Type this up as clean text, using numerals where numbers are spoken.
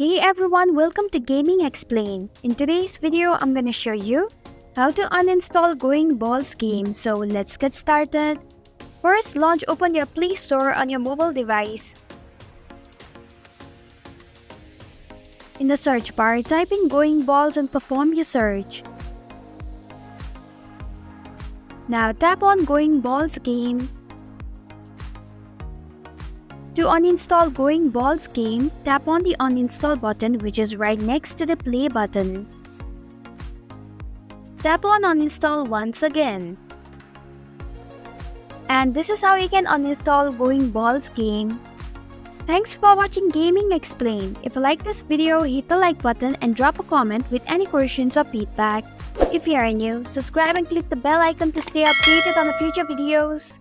Hey everyone, welcome to Gaming Explained. In today's video, I'm gonna show you how to uninstall Going Balls game. So let's get started. First, open your Play Store on your mobile device. In the search bar, type in Going Balls and perform your search. Now tap on Going Balls game. To uninstall Going Balls game, tap on the uninstall button, which is right next to the play button. Tap on uninstall once again. And this is how you can uninstall Going Balls game. Thanks for watching Gaming Explained. If you like this video, hit the like button and drop a comment with any questions or feedback. If you are new, subscribe and click the bell icon to stay updated on the future videos.